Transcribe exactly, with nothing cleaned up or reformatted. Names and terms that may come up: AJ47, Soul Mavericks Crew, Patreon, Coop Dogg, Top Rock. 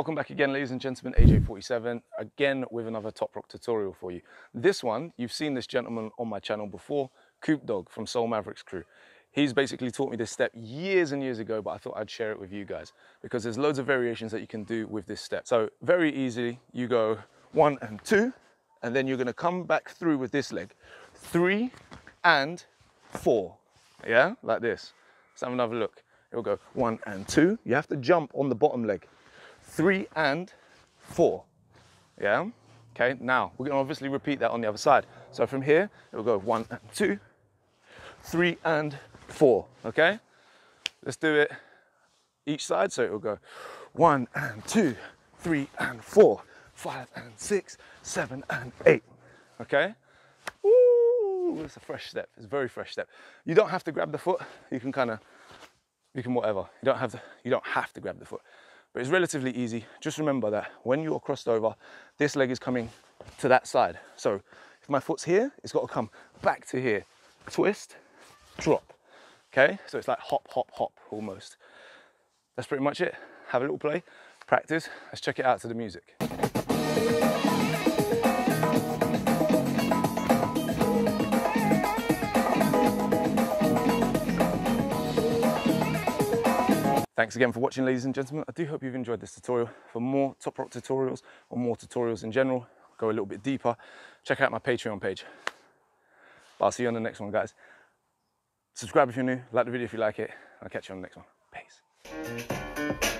Welcome back again, ladies and gentlemen. A J forty-seven again with another TopRock tutorial for you. This one, you've seen this gentleman on my channel before, Coop Dogg from Soul Mavericks Crew. He's basically taught me this step years and years ago, but I thought I'd share it with you guys because there's loads of variations that you can do with this step. So very easily, you go one and two, and then you're gonna come back through with this leg. Three and four, yeah, like this. Let's have another look. It'll go one and two. You have to jump on the bottom leg. Three and four, yeah? Okay, now we're gonna obviously repeat that on the other side. So from here, it'll go one and two, three and four, okay? Let's do it each side. So it'll go one and two, three and four, five and six, seven and eight, okay? Ooh, it's a fresh step, it's a very fresh step. You don't have to grab the foot, you can kind of, you can whatever. You don't have to, you don't have to grab the foot, but it's relatively easy. Just remember that when you're crossed over, this leg is coming to that side. So if my foot's here, it's got to come back to here. Twist, drop, okay? So it's like hop, hop, hop almost. That's pretty much it. Have a little play, practice. Let's check it out to the music. Thanks again for watching, ladies and gentlemen. I do hope you've enjoyed this tutorial. For more TopRock tutorials or more tutorials in general, go a little bit deeper, check out my Patreon page. But I'll see you on the next one, guys. Subscribe if you're new, like the video if you like it. I'll catch you on the next one. Peace.